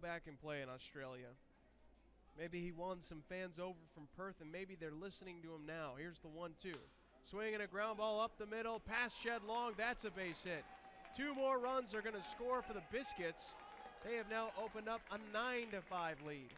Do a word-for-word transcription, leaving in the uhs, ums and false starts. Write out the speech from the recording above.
go back and play in Australia. Maybe he won some fans over from Perth, and maybe they're listening to him now. Here's the one two. Swinging a ground ball up the middle, past shed long. That's a base hit. Two more runs are going to score for the Biscuits. They have now opened up a nine to five lead.